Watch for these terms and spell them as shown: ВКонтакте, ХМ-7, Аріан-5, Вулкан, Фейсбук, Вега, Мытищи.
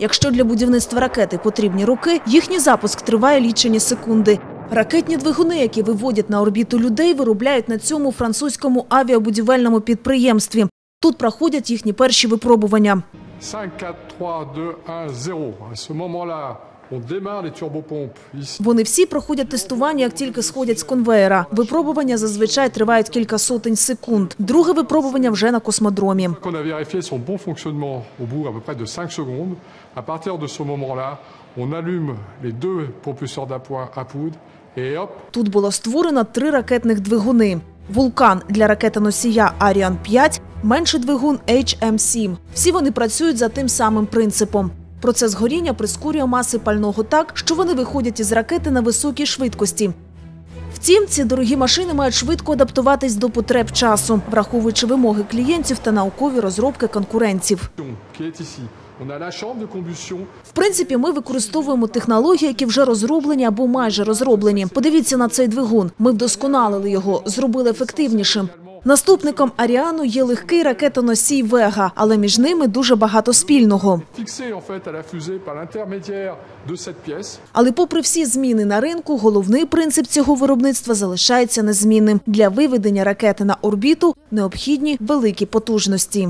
Якщо для будівництва ракети потрібні роки, їхній запуск триває лічені секунди. Ракетні двигуни, які виводять на орбіту людей, виробляють на цьому французькому авіабудівельному підприємстві. Тут проходять їхні перші випробування. 5, 4, 3, 2, 1, 0. В цей момент вони всі проходять тестування, як тільки сходять з конвеєра. Випробування зазвичай тривають кілька сотень секунд. Друге випробування вже на космодромі. Тут було створено 3 ракетних двигуни. Вулкан для ракетоносія «Аріан-5», менший двигун «ХМ-7». Всі вони працюють за тим самим принципом. Процес горіння прискорює маси пального так, що вони виходять із ракети на високій швидкості. Втім, ці дорогі машини мають швидко адаптуватись до потреб часу, враховуючи вимоги клієнтів та наукові розробки конкурентів. В принципі, ми використовуємо технології, які вже розроблені або майже розроблені. Подивіться на цей двигун. Ми вдосконалили його, зробили ефективнішим. Наступником «Аріану» є легкий ракетоносій «Вега», але між ними дуже багато спільного. Але попри всі зміни на ринку, головний принцип цього виробництва залишається незмінним. Для виведення ракети на орбіту необхідні великі потужності.